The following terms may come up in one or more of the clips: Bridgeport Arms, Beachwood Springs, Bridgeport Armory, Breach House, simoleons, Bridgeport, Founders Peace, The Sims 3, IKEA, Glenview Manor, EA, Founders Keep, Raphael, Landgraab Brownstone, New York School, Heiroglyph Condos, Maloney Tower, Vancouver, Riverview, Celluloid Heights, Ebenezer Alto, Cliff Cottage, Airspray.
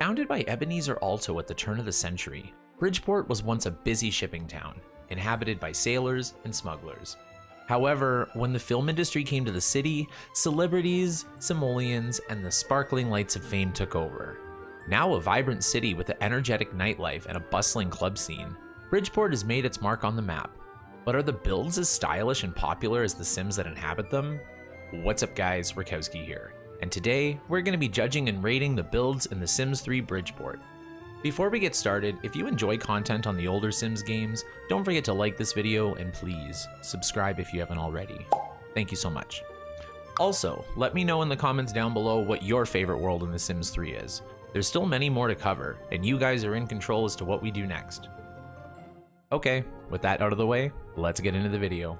Founded by Ebenezer Alto at the turn of the century, Bridgeport was once a busy shipping town, inhabited by sailors and smugglers. However, when the film industry came to the city, celebrities, simoleons, and the sparkling lights of fame took over. Now a vibrant city with an energetic nightlife and a bustling club scene, Bridgeport has made its mark on the map. But are the builds as stylish and popular as the Sims that inhabit them? What's up guys, Rekowcski here, and today we're going to be judging and rating the builds in The Sims 3 Bridgeport. Before we get started, if you enjoy content on the older Sims games, don't forget to like this video and please subscribe if you haven't already. Thank you so much. Also, let me know in the comments down below what your favorite world in The Sims 3 is. There's still many more to cover, and you guys are in control as to what we do next. Okay, with that out of the way, let's get into the video.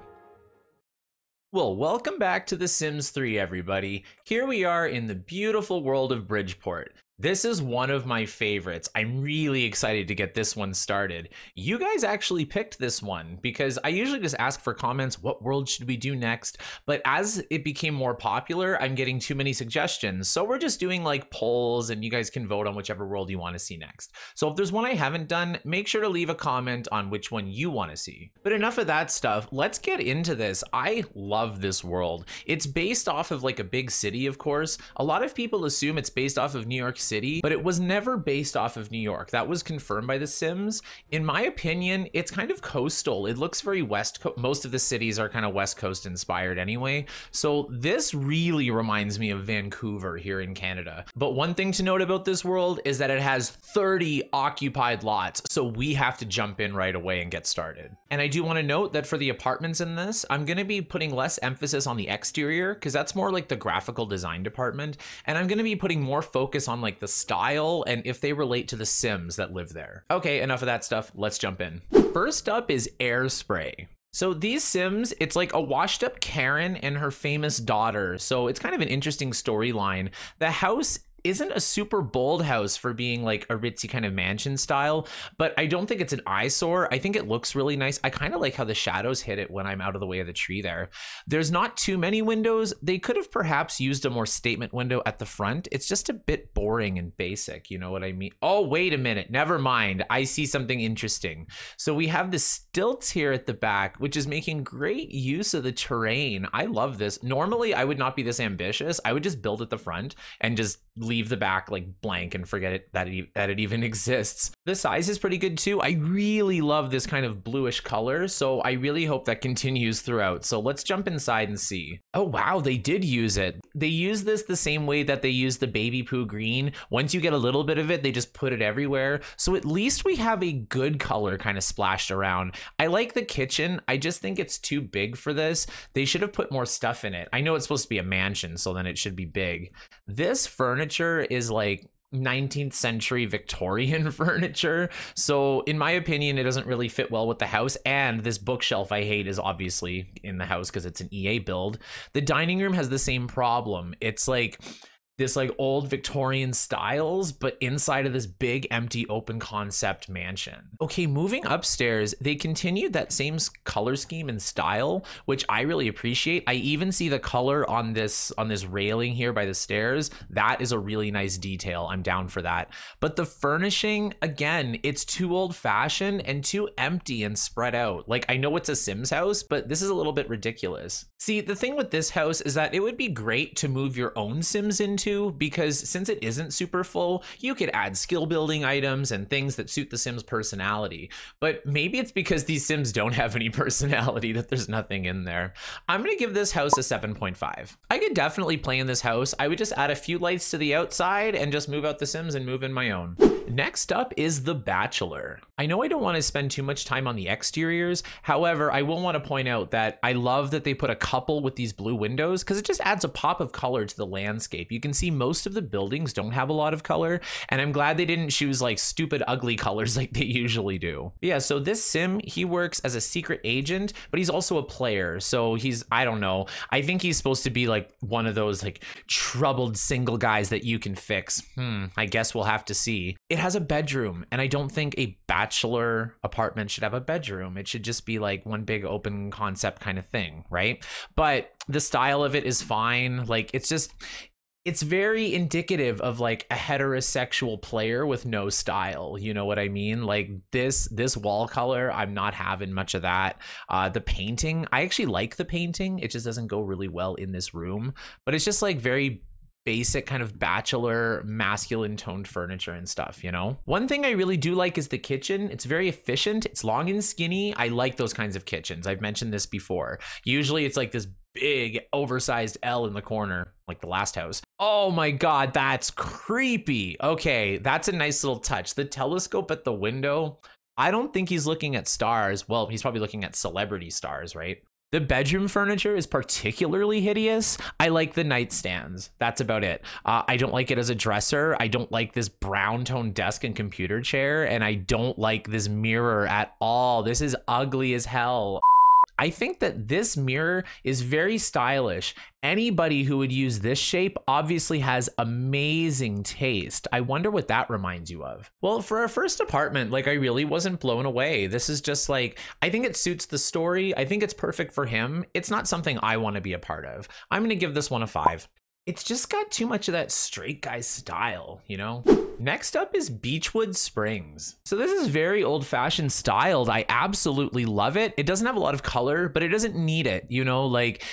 Well, welcome back to The Sims 3, everybody. Here we are in the beautiful world of Bridgeport. This is one of my favorites. I'm really excited to get this one started. You guys actually picked this one because I usually just ask for comments, what world should we do next? But as it became more popular, I'm getting too many suggestions. So we're just doing like polls and you guys can vote on whichever world you want to see next. So if there's one I haven't done, make sure to leave a comment on which one you want to see. But enough of that stuff. Let's get into this. I love this world. It's based off of like a big city, of course. A lot of people assume it's based off of New York City, but it was never based off of New York. That was confirmed by The Sims. In my opinion, it's kind of coastal. It looks very West Coast. Most of the cities are kind of West Coast inspired anyway. So this really reminds me of Vancouver here in Canada. But one thing to note about this world is that it has 30 occupied lots. So we have to jump in right away and get started. And I do want to note that for the apartments in this, I'm going to be putting less emphasis on the exterior because that's more like the graphical design department, and I'm going to be putting more focus on like the style and if they relate to the Sims that live there. Okay, enough of that stuff, let's jump in. First up is Airspray. So these Sims, it's like a washed up Karen and her famous daughter, so it's kind of an interesting storyline. The house isn't a super bold house for being like a ritzy kind of mansion style, but I don't think it's an eyesore. I think it looks really nice. I kind of like how the shadows hit it when I'm out of the way of the tree there. There's not too many windows. They could have perhaps used a more statement window at the front. It's just a bit boring and basic, you know what I mean? Oh, wait a minute. Never mind. I see something interesting. So we have the stilts here at the back, which is making great use of the terrain. I love this. Normally, I would not be this ambitious. I would just build at the front and just leave the back like blank and forget it that it even exists. The size is pretty good too. I really love this kind of bluish color, so I really hope that continues throughout. So let's jump inside and see. Oh wow, they did use it. They use this the same way that they use the baby poo green. Once you get a little bit of it, they just put it everywhere. So at least we have a good color kind of splashed around. I like the kitchen. I just think it's too big for this. They should have put more stuff in it. I know it's supposed to be a mansion, so then it should be big. This furniture is like 19th century Victorian furniture, so in my opinion it doesn't really fit well with the house, and this bookshelf I hate is obviously in the house because it's an EA build. The dining room has the same problem. It's like this like old Victorian styles, but inside of this big empty open concept mansion. Okay, moving upstairs, they continued that same color scheme and style, which I really appreciate. I even see the color on this railing here by the stairs. That is a really nice detail. I'm down for that. But the furnishing, again, it's too old fashioned and too empty and spread out. Like, I know it's a Sims house, but this is a little bit ridiculous. See, the thing with this house is that it would be great to move your own Sims into, because since it isn't super full, you could add skill building items and things that suit the Sims' personality. But maybe it's because these Sims don't have any personality that there's nothing in there. I'm going to give this house a 7.5. I could definitely play in this house. I would just add a few lights to the outside and just move out the Sims and move in my own. Next up is the Bachelor. I know I don't want to spend too much time on the exteriors. However, I will want to point out that I love that they put a couple with these blue windows because it just adds a pop of color to the landscape. You can see most of the buildings don't have a lot of color, and I'm glad they didn't choose like stupid ugly colors like they usually do. Yeah, so this Sim, he works as a secret agent, but he's also a player. So he's, I don't know, I think he's supposed to be like one of those like troubled single guys that you can fix. I guess we'll have to see. It has a bedroom, and I don't think a bachelor apartment should have a bedroom. It should just be like one big open concept kind of thing, right? But the style of it is fine. Like, it's just, it's very indicative of like a heterosexual player with no style. You know what I mean? Like this wall color, I'm not having much of that. The painting, I actually like the painting. It just doesn't go really well in this room, but it's just like very basic kind of bachelor masculine toned furniture and stuff, you know? One thing I really do like is the kitchen. It's very efficient. It's long and skinny. I like those kinds of kitchens. I've mentioned this before. Usually it's like this big oversized L in the corner, like the last house. Oh my God, that's creepy. Okay, that's a nice little touch. The telescope at the window, I don't think he's looking at stars. Well, he's probably looking at celebrity stars, right? The bedroom furniture is particularly hideous. I like the nightstands. That's about it. I don't like it as a dresser. I don't like this brown tone desk and computer chair. And I don't like this mirror at all. This is ugly as hell. I think that this mirror is very stylish. Anybody who would use this shape obviously has amazing taste. I wonder what that reminds you of. Well, for our first apartment, like I really wasn't blown away. This is just like, I think it suits the story. I think it's perfect for him. It's not something I want to be a part of. I'm going to give this one a 5. It's just got too much of that straight guy style, you know? Next up is Beachwood Springs. So this is very old-fashioned styled. I absolutely love it. It doesn't have a lot of color, but it doesn't need it, you know? Like,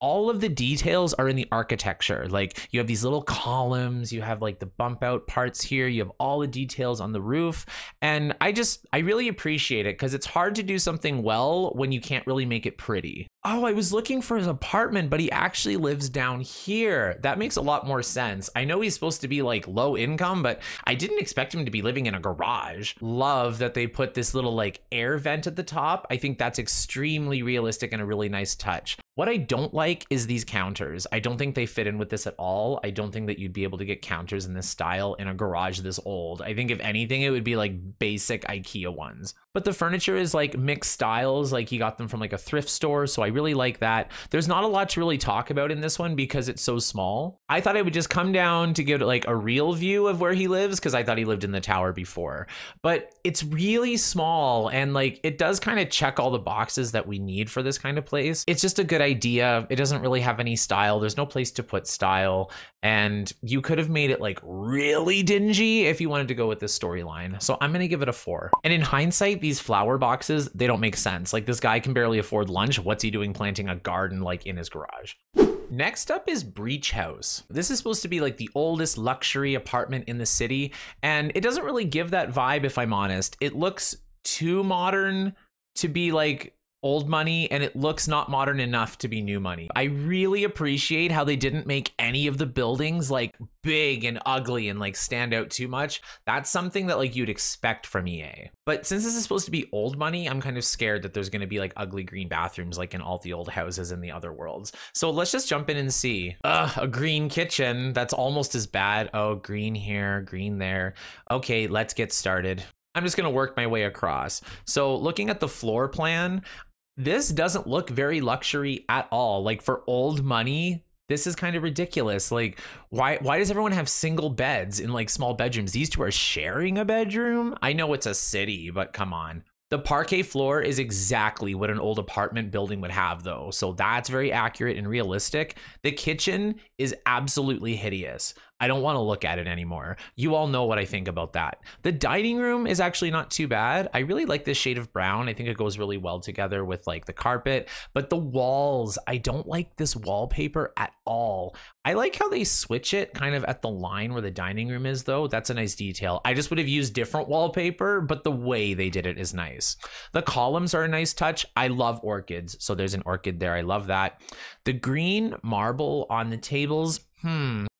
all of the details are in the architecture. Like, you have these little columns, you have like the bump out parts here, you have all the details on the roof. And I really appreciate it because it's hard to do something well when you can't really make it pretty. Oh, I was looking for his apartment, but he actually lives down here. That makes a lot more sense. I know he's supposed to be like low income, but I didn't expect him to be living in a garage. Love that they put this little like air vent at the top. I think that's extremely realistic and a really nice touch. What I don't like is these counters. I don't think they fit in with this at all. I don't think that you'd be able to get counters in this style in a garage this old. I think if anything, it would be like basic IKEA ones. But the furniture is like mixed styles. Like he got them from like a thrift store. So I really like that. There's not a lot to really talk about in this one because it's so small. I thought I would just come down to give it like a real view of where he lives because I thought he lived in the tower before. But it's really small and like it does kind of check all the boxes that we need for this kind of place. It's just a good idea. It doesn't really have any style. There's no place to put style. And you could have made it like really dingy if you wanted to go with this storyline. So I'm going to give it a 4. And in hindsight, these flower boxes, they don't make sense. Like this guy can barely afford lunch. What's he doing planting a garden like in his garage? Next up is Breach House. This is supposed to be like the oldest luxury apartment in the city. And it doesn't really give that vibe if I'm honest. It looks too modern to be like old money and it looks not modern enough to be new money. I really appreciate how they didn't make any of the buildings like big and ugly and like stand out too much. That's something that like you'd expect from EA. But since this is supposed to be old money, I'm kind of scared that there's going to be like ugly green bathrooms like in all the old houses in the other worlds. So let's just jump in and see. Ugh, a green kitchen. That's almost as bad. Oh, green here, green there. Okay, let's get started. I'm just going to work my way across. So looking at the floor plan, this doesn't look very luxury at all. Like for old money, this is kind of ridiculous. Like why does everyone have single beds in like small bedrooms? These two are sharing a bedroom. I know it's a city, but come on. The parquet floor is exactly what an old apartment building would have though. So that's very accurate and realistic. The kitchen is absolutely hideous. I don't want to look at it anymore. You all know what I think about that. The dining room is actually not too bad. I really like this shade of brown. I think it goes really well together with like the carpet, but the walls, I don't like this wallpaper at all. I like how they switch it kind of at the line where the dining room is though. That's a nice detail. I just would have used different wallpaper, but the way they did it is nice. The columns are a nice touch. I love orchids. So there's an orchid there. I love that. The green marble on the tables.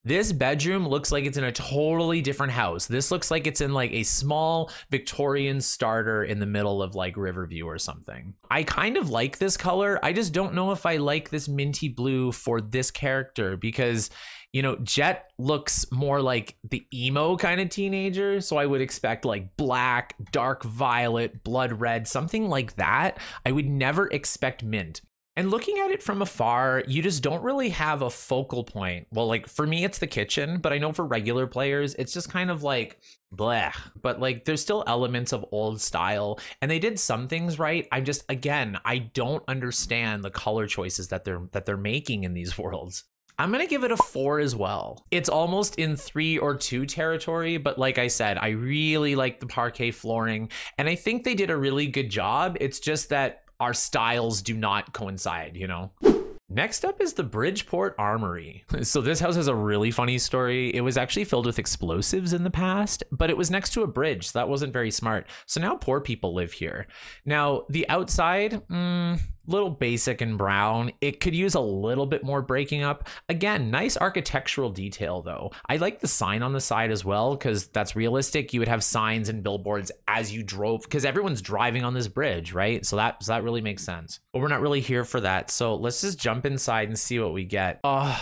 This bedroom looks like it's in a totally different house. This looks like it's in like a small Victorian starter in the middle of like Riverview or something. I kind of like this color. I just don't know if I like this minty blue for this character because, you know, Jet looks more like the emo kind of teenager. So I would expect like black, dark violet, blood red, something like that. I would never expect mint. And looking at it from afar, you just don't really have a focal point. Well, like for me, it's the kitchen, but I know for regular players, it's just kind of like bleh, but like there's still elements of old style and they did some things right. I'm just, again, I don't understand the color choices that they're making in these worlds. I'm gonna give it a 4 as well. It's almost in 3 or 2 territory, but like I said, I really like the parquet flooring, and I think they did a really good job. It's just that our styles do not coincide, you know? Next up is the Bridgeport Armory. So this house has a really funny story. It was actually filled with explosives in the past, but it was next to a bridge, so that wasn't very smart. So now poor people live here. Now, the outside, little basic and brown. It could use a little bit more breaking up. Again, nice architectural detail though. I like the sign on the side as well, because that's realistic. You would have signs and billboards as you drove, because everyone's driving on this bridge, right? So that really makes sense. But we're not really here for that. So let's just jump inside and see what we get. Oh,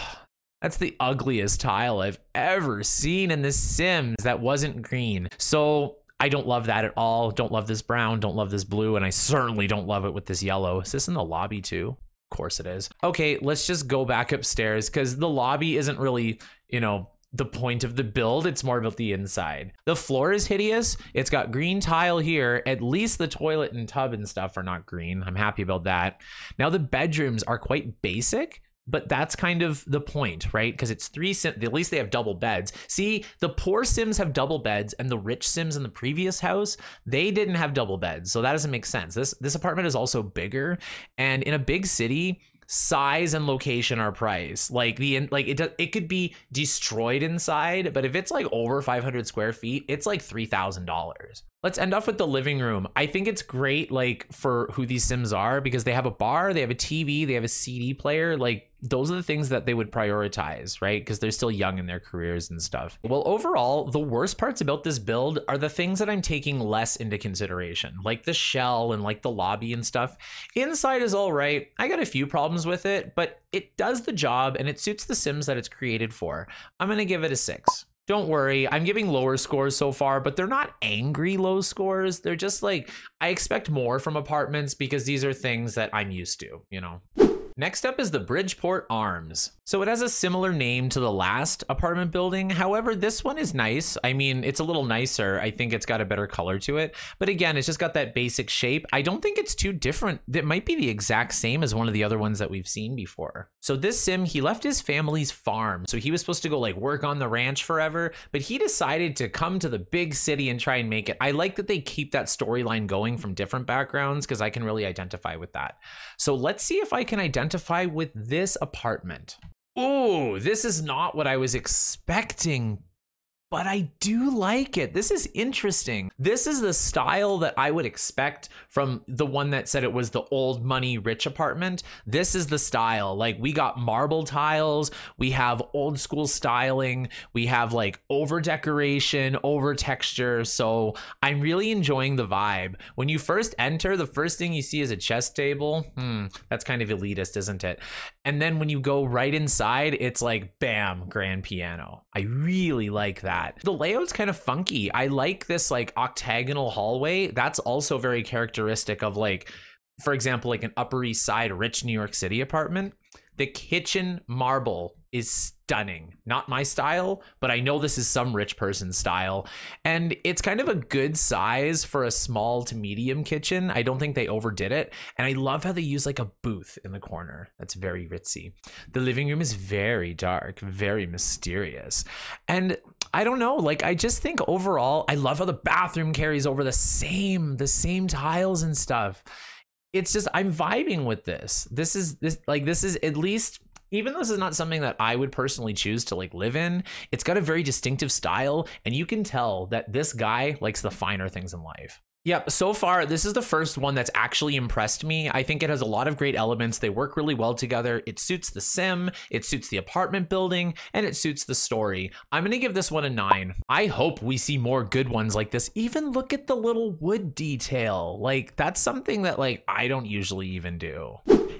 that's the ugliest tile I've ever seen in The Sims. That wasn't green. So I don't love that at all. Don't love this brown, don't love this blue, and I certainly don't love it with this yellow. Is this in the lobby too? Of course it is. Okay, let's just go back upstairs because the lobby isn't really, you know, the point of the build. It's more about the inside. The floor is hideous. It's got green tile here. At least the toilet and tub and stuff are not green. I'm happy about that. Now the bedrooms are quite basic, but that's kind of the point, right? Because it's 3 Sims, at least they have double beds. See, the poor Sims have double beds and the rich Sims in the previous house, they didn't have double beds. So that doesn't make sense. This apartment is also bigger, and in a big city, size and location are price. Like it could be destroyed inside, but if it's like over 500 square feet, it's like $3,000. Let's end off with the living room. I think it's great, like, for who these Sims are, because they have a bar, they have a TV, they have a CD player. Like, those are the things that they would prioritize, right? Because they're still young in their careers and stuff. Well, overall, the worst parts about this build are the things that I'm taking less into consideration, like the shell and like the lobby and stuff. Inside is all right. I got a few problems with it, but it does the job and it suits the Sims that it's created for. I'm gonna give it a 6. Don't worry, I'm giving lower scores so far, but they're not angry low scores. They're just like, I expect more from apartments because these are things that I'm used to, you know? Next up is the Bridgeport Arms. So it has a similar name to the last apartment building. However, this one is nice. I mean, it's a little nicer. I think it's got a better color to it. But again, it's just got that basic shape. I don't think it's too different. It might be the exact same as one of the other ones that we've seen before. So this Sim, he left his family's farm. So he was supposed to go like work on the ranch forever, but he decided to come to the big city and try and make it. I like that they keep that storyline going from different backgrounds because I can really identify with that. So let's see if I can identify with this apartment. Oh, this is not what I was expecting, but I do like it. This is interesting. This is the style that I would expect from the one that said it was the old money rich apartment. This is the style. Like, we got marble tiles, we have old school styling, we have like over decoration, over texture. So I'm really enjoying the vibe. When you first enter, the first thing you see is a chess table. That's kind of elitist, isn't it? And then when you go right inside, it's like, bam, grand piano. I really like that. The layout's kind of funky. I like this like octagonal hallway. That's also very characteristic of, like, for example, like an Upper East Side rich New York City apartment. The kitchen marble is stunning. Not my style, but I know this is some rich person's style. And it's kind of a good size for a small to medium kitchen. I don't think they overdid it. And I love how they use like a booth in the corner. That's very ritzy. The living room is very dark, very mysterious. And I don't know, like, I just think overall, I love how the bathroom carries over the same tiles and stuff. It's just, I'm vibing with this. This is at least, even though this is not something that I would personally choose to like live in, it's got a very distinctive style, and you can tell that this guy likes the finer things in life. Yep, so far, this is the first one that's actually impressed me. I think it has a lot of great elements. They work really well together. It suits the Sim, it suits the apartment building, and it suits the story. I'm gonna give this one a 9. I hope we see more good ones like this. Even look at the little wood detail. Like, that's something that, like, I don't usually even do.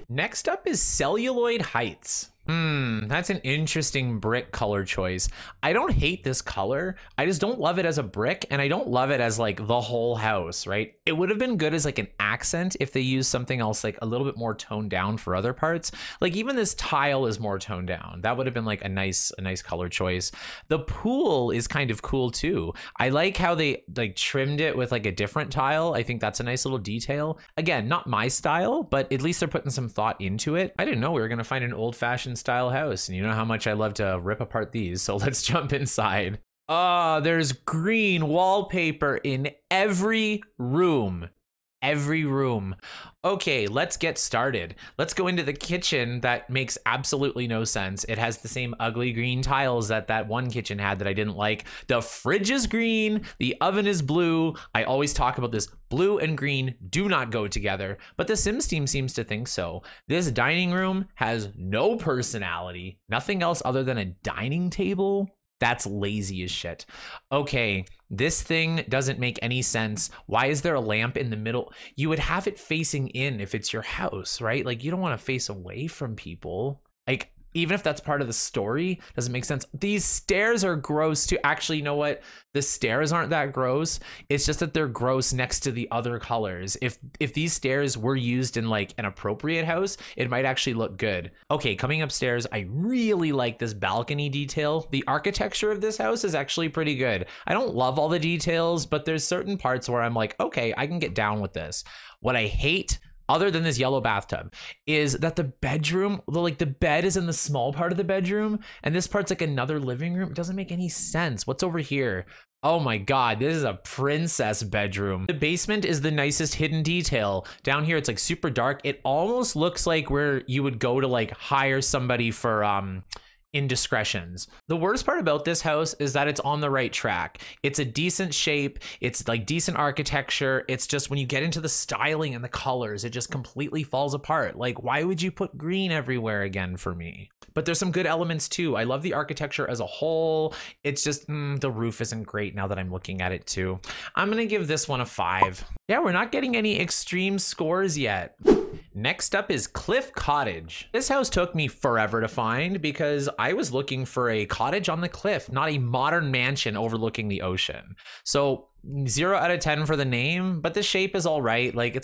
Next up is Celluloid Heights. That's an interesting brick color choice. I don't hate this color. I just don't love it as a brick, and I don't love it as like the whole house, right? It would have been good as like an accent if they used something else, like a little bit more toned down for other parts. Like, even this tile is more toned down. That would have been like a nice color choice. The pool is kind of cool too. I like how they like trimmed it with like a different tile. I think that's a nice little detail. Again, not my style, but at least they're putting some thought into it. I didn't know we were gonna find an old-fashioned mansion style house, and you know how much I love to rip apart these, so let's jump inside. Ah, there's green wallpaper in every room. Every room. Okay, let's get started. Let's go into the kitchen that makes absolutely no sense. It has the same ugly green tiles that one kitchen had that I didn't like. The fridge is green. The oven is blue. I always talk about this. Blue and green do not go together, but the Sims team seems to think so. This dining room has no personality. Nothing else other than a dining table. That's lazy as shit. Okay, this thing doesn't make any sense. Why is there a lamp in the middle? You would have it facing in if it's your house, right? Like, you don't want to face away from people. Like, even if that's part of the story, doesn't make sense. These stairs are gross too. Actually, you know what? The stairs aren't that gross. It's just that they're gross next to the other colors. If these stairs were used in like an appropriate house, it might actually look good. Okay, coming upstairs, I really like this balcony detail. The architecture of this house is actually pretty good. I don't love all the details, but there's certain parts where I'm like, okay, I can get down with this. What I hate, other than this yellow bathtub, is that the bedroom, like the bed is in the small part of the bedroom and this part's like another living room. It doesn't make any sense. What's over here? Oh my God, this is a princess bedroom. The basement is the nicest hidden detail. Down here, it's like super dark. It almost looks like where you would go to like hire somebody for, indiscretions. The worst part about this house is that it's on the right track. It's a decent shape. It's like decent architecture. It's just when you get into the styling and the colors, it just completely falls apart. Like, why would you put green everywhere again for me? But there's some good elements too. I love the architecture as a whole. It's just the roof isn't great now that I'm looking at it too. I'm gonna give this one a 5. Yeah, we're not getting any extreme scores yet. Next up is Cliff Cottage. This house took me forever to find because I was looking for a cottage on the cliff, not a modern mansion overlooking the ocean. So 0 out of 10 for the name, but the shape is all right. Like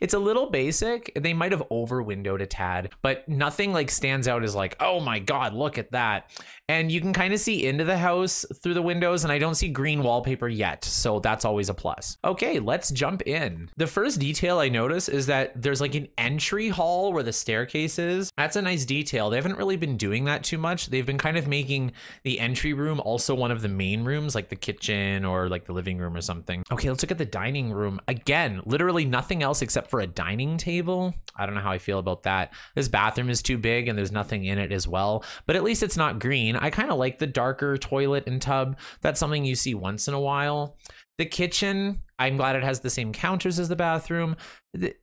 it's a little basic. They might have over-windowed a tad, but nothing like stands out as like, oh my God, look at that. And you can kind of see into the house through the windows, and I don't see green wallpaper yet. So that's always a plus. Okay, let's jump in. The first detail I notice is that there's like an entry hall where the staircase is. That's a nice detail. They haven't really been doing that too much. They've been kind of making the entry room also one of the main rooms, like the kitchen or like the living room or something. Okay, let's look at the dining room. Again, literally nothing else except for a dining table. I don't know how I feel about that. This bathroom is too big and there's nothing in it as well, but at least it's not green. I kind of like the darker toilet and tub. That's something you see once in a while. The kitchen, I'm glad it has the same counters as the bathroom.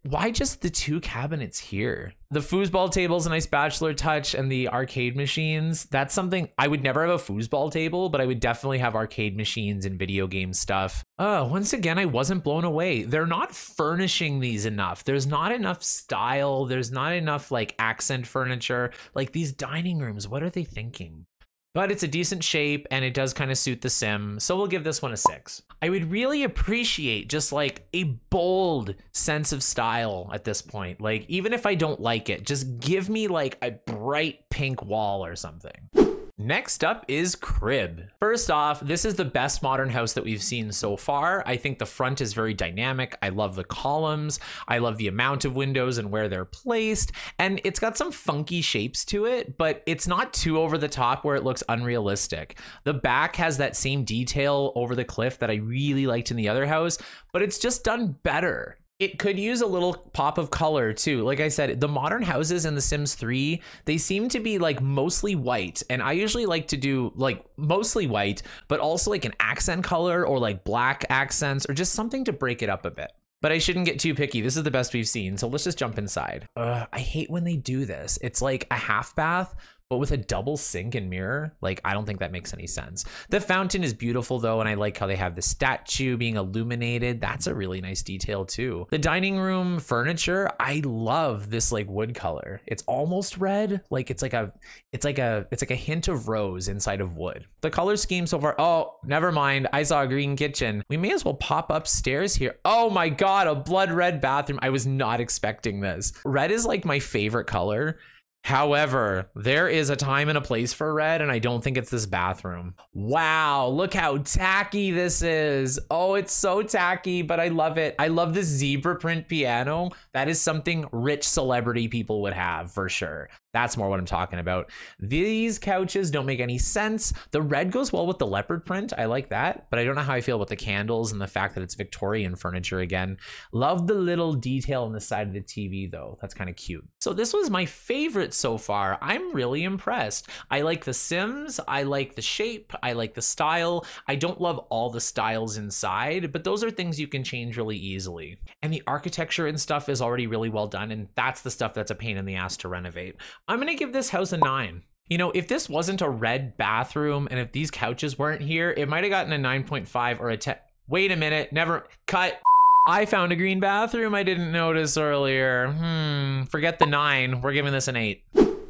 Why just the 2 cabinets here? The foosball table's a nice bachelor touch, and the arcade machines, that's something I would never have a foosball table, but I would definitely have arcade machines and video game stuff. Oh, once again, I wasn't blown away. They're not furnishing these enough. There's not enough style. There's not enough like accent furniture. Like these dining rooms, what are they thinking? But it's a decent shape and it does kind of suit the sim. So we'll give this one a 6. I would really appreciate just like a bold sense of style at this point. Like even if I don't like it, just give me like a bright pink wall or something. Next up is crib. First off, this is the best modern house that we've seen so far. I think the front is very dynamic. I love the columns. I love the amount of windows and where they're placed. And it's got some funky shapes to it, but it's not too over the top where it looks unrealistic. The back has that same detail over the cliff that I really liked in the other house, but it's just done better. It could use a little pop of color too. Like I said, the modern houses in The Sims 3, they seem to be like mostly white. And I usually like to do like mostly white, but also like an accent color or like black accents or just something to break it up a bit. But I shouldn't get too picky. This is the best we've seen. So let's just jump inside. I hate when they do this. It's like a half bath, but with a double sink and mirror. Like, I don't think that makes any sense. The fountain is beautiful though, and I like how they have the statue being illuminated. That's a really nice detail too. The dining room furniture, I love this like wood color. It's almost red. Like it's like a hint of rose inside of wood. The color scheme so far, oh, never mind. I saw a green kitchen. We may as well pop upstairs here. Oh my God, a blood red bathroom. I was not expecting this. Red is like my favorite color. However, there is a time and a place for red, and I don't think it's this bathroom. Wow, look how tacky this is. Oh, it's so tacky, but I love it. I love this zebra print piano. That is something rich celebrity people would have for sure. That's more what I'm talking about. These couches don't make any sense. The red goes well with the leopard print. I like that, but I don't know how I feel about the candles and the fact that it's Victorian furniture again. Love the little detail on the side of the TV though. That's kind of cute. So this was my favorite so far. I'm really impressed. I like the Sims. I like the shape. I like the style. I don't love all the styles inside, but those are things you can change really easily. And the architecture and stuff is already really well done. And that's the stuff that's a pain in the ass to renovate. I'm gonna give this house a 9. You know, if this wasn't a red bathroom and if these couches weren't here, it might've gotten a 9.5 or a 10. Wait a minute, never, cut. I found a green bathroom I didn't notice earlier. Forget the 9, we're giving this an 8.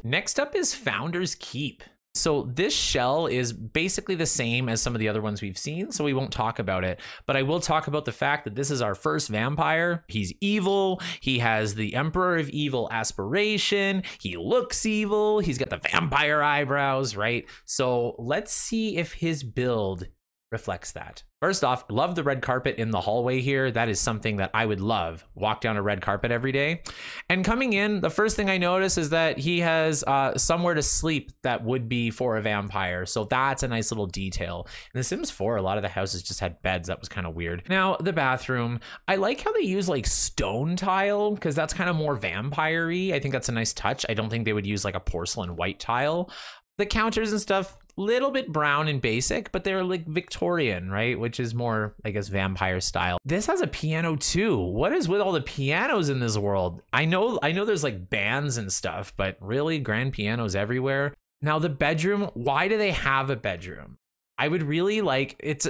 Next up is Founders Keep. So this shell is basically the same as some of the other ones we've seen, so we won't talk about it, but I will talk about the fact that this is our first vampire. He's evil. He has the Emperor of Evil aspiration. He looks evil. He's got the vampire eyebrows, right? So let's see if his build reflects that. First off, love the red carpet in the hallway here. That is something that I would love. Walk down a red carpet every day. And coming in, the first thing I notice is that he has somewhere to sleep that would be for a vampire. So that's a nice little detail. In The Sims 4, a lot of the houses just had beds. That was kind of weird. Now, the bathroom. I like how they use like stone tile because that's kind of more vampire-y. I think that's a nice touch. I don't think they would use like a porcelain white tile. The counters and stuff, little bit brown and basic, but they're like Victorian, right? Which is more, I guess, vampire style. This has a piano too. What is with all the pianos in this world? I know there's like bands and stuff, but really grand pianos everywhere. Now the bedroom, why do they have a bedroom? I would really like, it's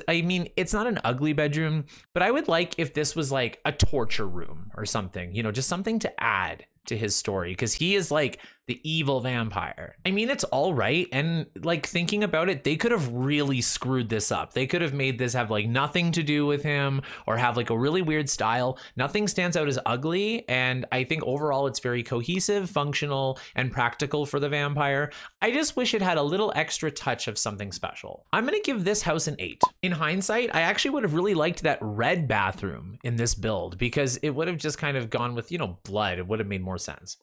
not an ugly bedroom, but I would like if this was like a torture room or something, you know, just something to add to his story, because he is like the evil vampire. I mean, it's all right. And like thinking about it, they could have really screwed this up. They could have made this have like nothing to do with him or have like a really weird style. Nothing stands out as ugly. And I think overall it's very cohesive, functional, and practical for the vampire. I just wish it had a little extra touch of something special. I'm gonna give this house an 8. In hindsight, I actually would have really liked that red bathroom in this build because it would have just kind of gone with, you know, blood. It would have made more sense.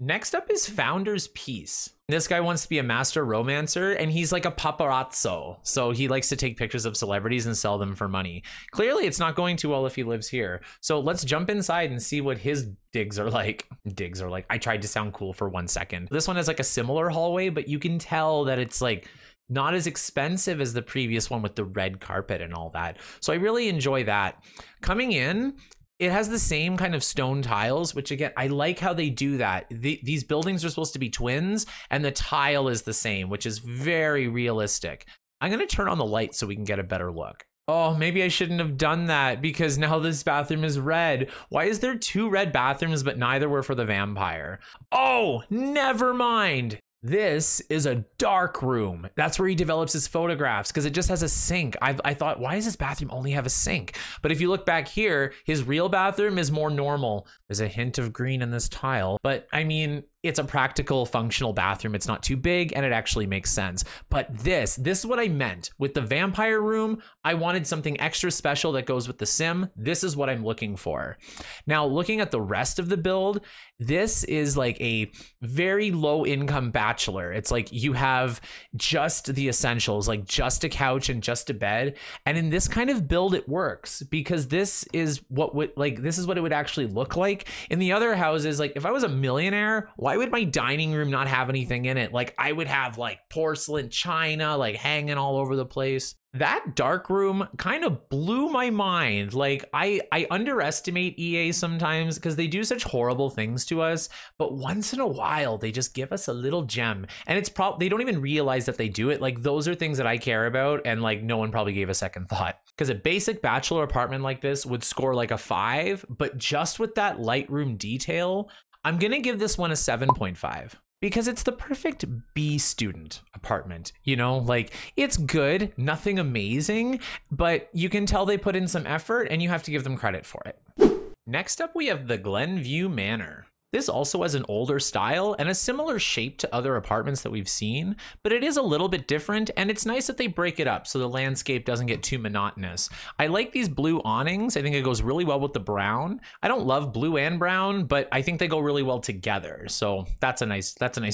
Next up is Founders Peace. This guy wants to be a master romancer and he's like a paparazzo. So he likes to take pictures of celebrities and sell them for money. Clearly it's not going too well if he lives here. So let's jump inside and see what his digs are like. Digs are like, I tried to sound cool for 1 second. This one has like a similar hallway, but you can tell that it's like not as expensive as the previous one with the red carpet and all that. So I really enjoy that. Coming in, it has the same kind of stone tiles, which again, I like how they do that. These buildings are supposed to be twins and the tile is the same, which is very realistic. I'm gonna turn on the light so we can get a better look. Oh, maybe I shouldn't have done that because now this bathroom is red. Why is there 2 red bathrooms, but neither were for the vampire? Oh, never mind. This is a dark room. That's where he develops his photographs because it just has a sink. I thought, why does this bathroom only have a sink? But if you look back here, his real bathroom is more normal. There's a hint of green in this tile, but I mean, it's a practical, functional bathroom. It's not too big and it actually makes sense. But this is what I meant. With the vampire room, I wanted something extra special that goes with the sim. This is what I'm looking for. Now, looking at the rest of the build, this is like a very low income bachelor. It's like you have just the essentials, like just a couch and just a bed. And in this kind of build, it works because this is what it would actually look like. In the other houses, like if I was a millionaire, why would my dining room not have anything in it? Like I would have like porcelain china, like hanging all over the place. That dark room kind of blew my mind. Like I underestimate EA sometimes because they do such horrible things to us, but once in a while they just give us a little gem and it's probably, they don't even realize that they do it. Like those are things that I care about and like no one probably gave a second thought because a basic bachelor apartment like this would score like a 5, but just with that lightroom detail, I'm gonna give this one a 7.5 because it's the perfect B student apartment. You know, like it's good, nothing amazing, but you can tell they put in some effort and you have to give them credit for it. Next up, we have the Glenview Manor. This also has an older style and a similar shape to other apartments that we've seen, but it is a little bit different, and it's nice that they break it up so the landscape doesn't get too monotonous. I like these blue awnings. I think it goes really well with the brown. I don't love blue and brown, but I think they go really well together. So that's a nice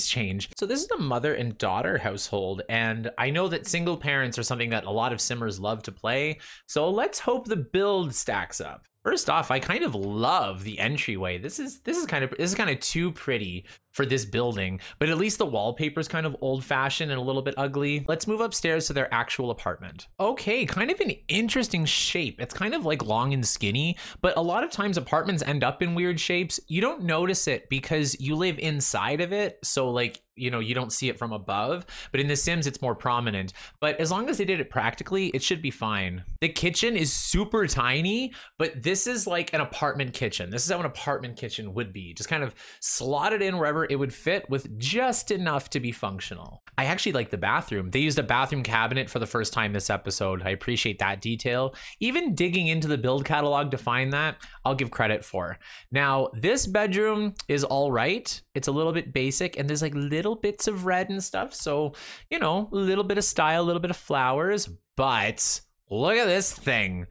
change. So this is the mother and daughter household, and I know that single parents are something that a lot of Simmers love to play. So let's hope the build stacks up. First off, I kind of love the entryway. This is kind of too pretty for this building, but at least the wallpaper is kind of old-fashioned and a little bit ugly. Let's move upstairs to their actual apartment. Okay, kind of an interesting shape. It's kind of like long and skinny, but a lot of times apartments end up in weird shapes. You don't notice it because you live inside of it, so like, you know, you don't see it from above, but in The Sims, it's more prominent. But as long as they did it practically, it should be fine. The kitchen is super tiny, but this is like an apartment kitchen. This is how an apartment kitchen would be, just kind of slotted in wherever it would fit with just enough to be functional. I actually like the bathroom. They used a bathroom cabinet for the first time this episode. I appreciate that detail. Even digging into the build catalog to find that, I'll give credit for. Now, this bedroom is all right. It's a little bit basic, and there's like little bits of red and stuff. So, you know, a little bit of style, a little bit of flowers, but look at this thing.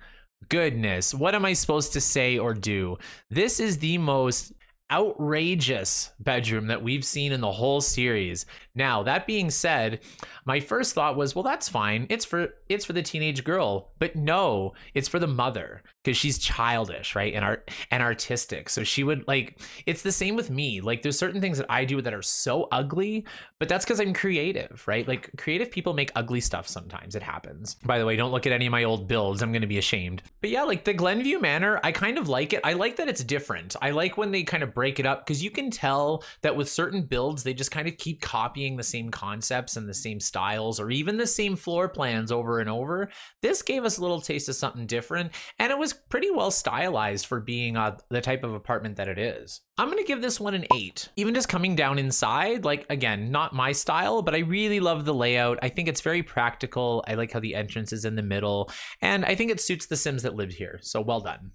Goodness, what am I supposed to say or do? This is the most outrageous bedroom that we've seen in the whole series. Now, that being said, my first thought was, well, that's fine. It's for the teenage girl, but no, it's for the mother because she's childish, right? And artistic. So she would like, it's the same with me. Like there's certain things that I do that are so ugly, but that's because I'm creative, right? Like creative people make ugly stuff sometimes. It happens. By the way, don't look at any of my old builds. I'm going to be ashamed. But yeah, like the Glenview Manor, I kind of like it. I like that it's different. I like when they kind of break it up because you can tell that with certain builds they just kind of keep copying the same concepts and the same styles or even the same floor plans over and over. This gave us a little taste of something different, and it was pretty well stylized for being the type of apartment that it is. I'm gonna give this one an 8. Even just coming down inside, like again, not my style, but I really love the layout. I think it's very practical. I like how the entrance is in the middle, and I think it suits the Sims that lived here, so well done.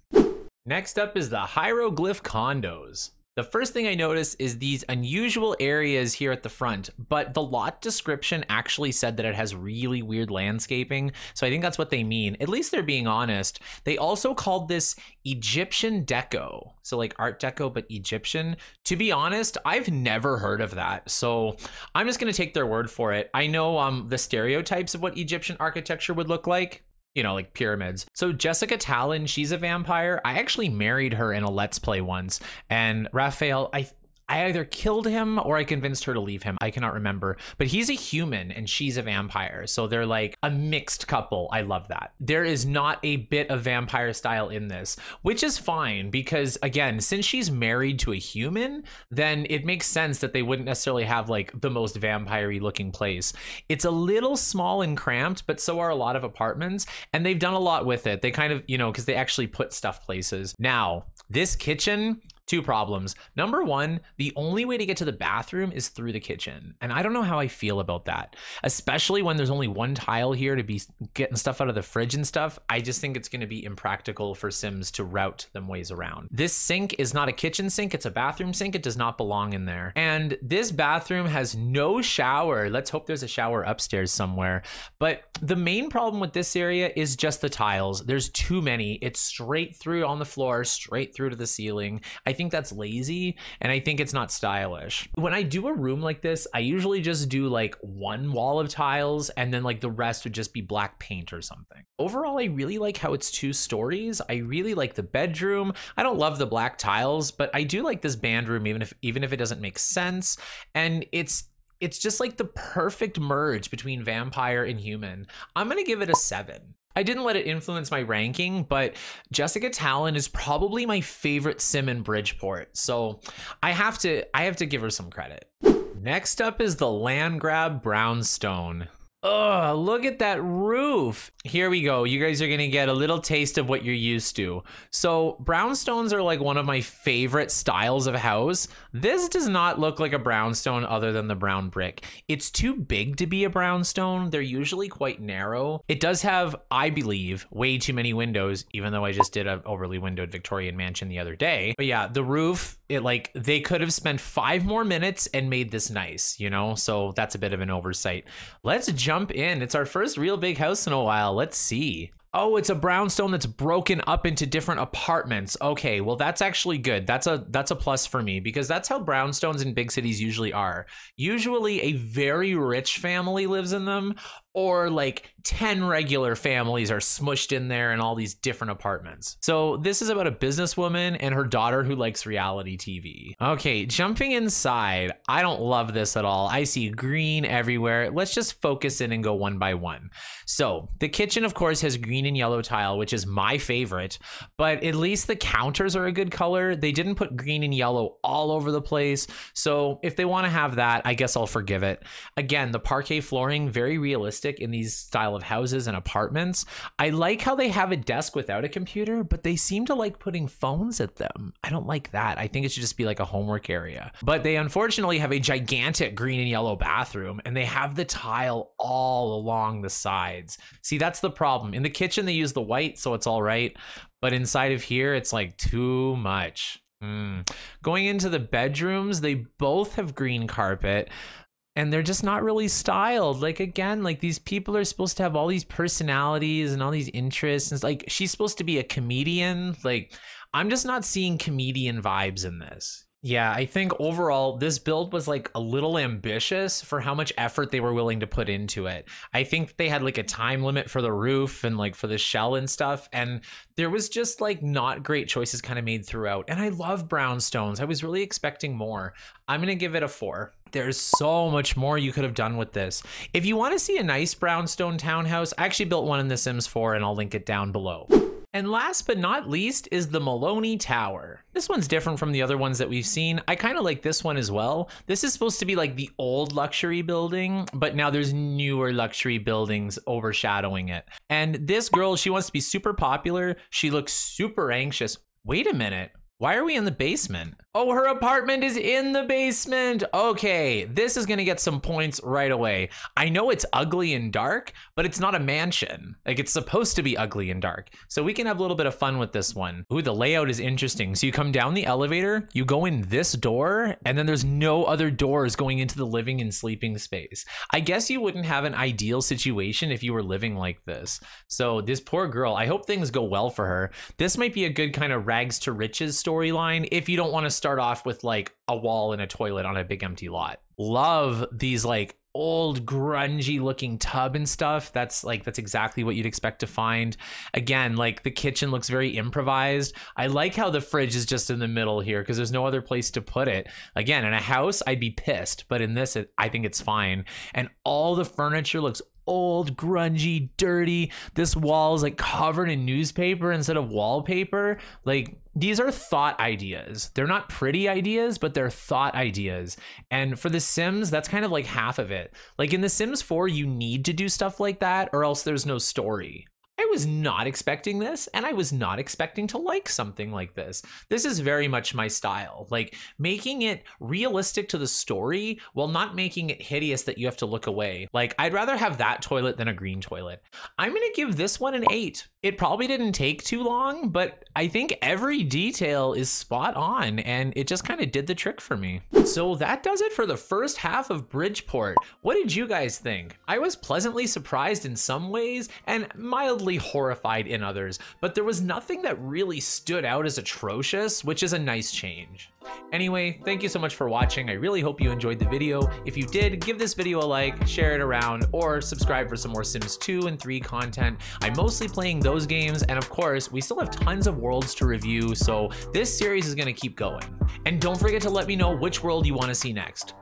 Next up is the Heiroglyph Condos. The first thing I notice is these unusual areas here at the front, but the lot description actually said that it has really weird landscaping, so I think that's what they mean. At least they're being honest. They also called this Egyptian Deco, so like Art Deco, but Egyptian. To be honest, I've never heard of that, so I'm just gonna take their word for it. I know the stereotypes of what Egyptian architecture would look like. You know, like pyramids. So Jessica Talon, she's a vampire. I actually married her in a Let's Play once. And Raphael, I either killed him or I convinced her to leave him. I cannot remember, but he's a human and she's a vampire. So they're like a mixed couple. I love that. There is not a bit of vampire style in this, which is fine because again, since she's married to a human, then it makes sense that they wouldn't necessarily have like the most vampire-y looking place. It's a little small and cramped, but so are a lot of apartments, and they've done a lot with it. They kind of, you know, because they actually put stuff places. Now, this kitchen, two problems. Number one, the only way to get to the bathroom is through the kitchen. And I don't know how I feel about that, especially when there's only one tile here to be getting stuff out of the fridge and stuff. I just think it's going to be impractical for Sims to route them ways around. This sink is not a kitchen sink. It's a bathroom sink. It does not belong in there. And this bathroom has no shower. Let's hope there's a shower upstairs somewhere. But the main problem with this area is just the tiles. There's too many. It's straight through on the floor, straight through to the ceiling. I think that's lazy, and I think it's not stylish. When I do a room like this, I usually just do like one wall of tiles, and then like the rest would just be black paint or something. Overall, I really like how it's 2 stories. I really like the bedroom. I don't love the black tiles, but I do like this band room, even if it doesn't make sense. And it's just like the perfect merge between vampire and human. I'm gonna give it a 7. I didn't let it influence my ranking, but Jessica Talon is probably my favorite Sim in Bridgeport, so I have to give her some credit. Next up is the Landgraab Brownstone. Oh, look at that roof. Here we go. You guys are going to get a little taste of what you're used to. So brownstones are like one of my favorite styles of house. This does not look like a brownstone other than the brown brick. It's too big to be a brownstone. They're usually quite narrow. It does have, I believe, way too many windows, even though I just did an overly windowed Victorian mansion the other day. But yeah, the roof, it like they could have spent 5 more minutes and made this nice, you know? So that's a bit of an oversight. Let's jump in. It's our first real big house in a while. Let's see. Oh, it's a brownstone that's broken up into different apartments. Okay, well, that's actually good. That's a plus for me, because that's how brownstones in big cities usually are. Usually a very rich family lives in them, or like 10 regular families are smushed in there in all these different apartments. So this is about a businesswoman and her daughter who likes reality TV. Okay, jumping inside. I don't love this at all. I see green everywhere. Let's just focus in and go one by one. So the kitchen, of course, has green and yellow tile, which is my favorite, but at least the counters are a good color. They didn't put green and yellow all over the place. So if they want to have that, I guess I'll forgive it. Again, the parquet flooring, very realistic in these style of houses and apartments. I like how they have a desk without a computer, but they seem to like putting phones at them. I don't like that. I think it should just be like a homework area. But they unfortunately have a gigantic green and yellow bathroom, and they have the tile all along the sides. See, that's the problem. In the kitchen, they use the white, so it's all right. But inside of here, it's like too much. Going into the bedrooms, they both have green carpet. And they're just not really styled. Like, again, like these people are supposed to have all these personalities and all these interests. It's like she's supposed to be a comedian. Like, I'm just not seeing comedian vibes in this. Yeah, I think overall, this build was like a little ambitious for how much effort they were willing to put into it. I think they had like a time limit for the roof and like for the shell and stuff. And there was just like not great choices kind of made throughout. And I love brownstones. I was really expecting more. I'm going to give it a 4. There's so much more you could have done with this. If you want to see a nice brownstone townhouse, I actually built one in The Sims 4 and I'll link it down below. And last but not least is the Maloney Tower. This one's different from the other ones that we've seen. I kind of like this one as well. This is supposed to be like the old luxury building, but now there's newer luxury buildings overshadowing it. And this girl, she wants to be super popular. She looks super anxious. Wait a minute. Why are we in the basement? Oh, her apartment is in the basement. Okay, this is gonna get some points right away. I know it's ugly and dark, but it's not a mansion. Like, it's supposed to be ugly and dark. So we can have a little bit of fun with this one. Ooh, the layout is interesting. So you come down the elevator, you go in this door, and then there's no other doors going into the living and sleeping space. I guess you wouldn't have an ideal situation if you were living like this. So this poor girl, I hope things go well for her. This might be a good kind of rags to riches storyline if you don't want to start off with like a wall and a toilet on a big empty lot. Love these like old grungy looking tub and stuff. That's exactly what you'd expect to find. Again, like the kitchen looks very improvised. I like how the fridge is just in the middle here because there's no other place to put it. Again, in a house, I'd be pissed, but in this, I think it's fine. And all the furniture looks old, grungy, dirty. This wall is like covered in newspaper instead of wallpaper. Like, these are thought ideas. They're not pretty ideas, but they're thought ideas. And for The Sims, that's kind of like half of it. Like in The Sims 4, you need to do stuff like that or else there's no story. I was not expecting this, and I was not expecting to like something like this. This is very much my style, like making it realistic to the story while not making it hideous that you have to look away. Like, I'd rather have that toilet than a green toilet. I'm going to give this one an 8. It probably didn't take too long, but I think every detail is spot on, and it just kind of did the trick for me. So that does it for the first half of Bridgeport. What did you guys think? I was pleasantly surprised in some ways and mildly horrified in others, but there was nothing that really stood out as atrocious, which is a nice change. Anyway, thank you so much for watching. I really hope you enjoyed the video. If you did, give this video a like, share it around, or subscribe for some more Sims 2 and 3 content. I'm mostly playing those games, and of course, we still have tons of worlds to review, so this series is going to keep going. And don't forget to let me know which world you want to see next.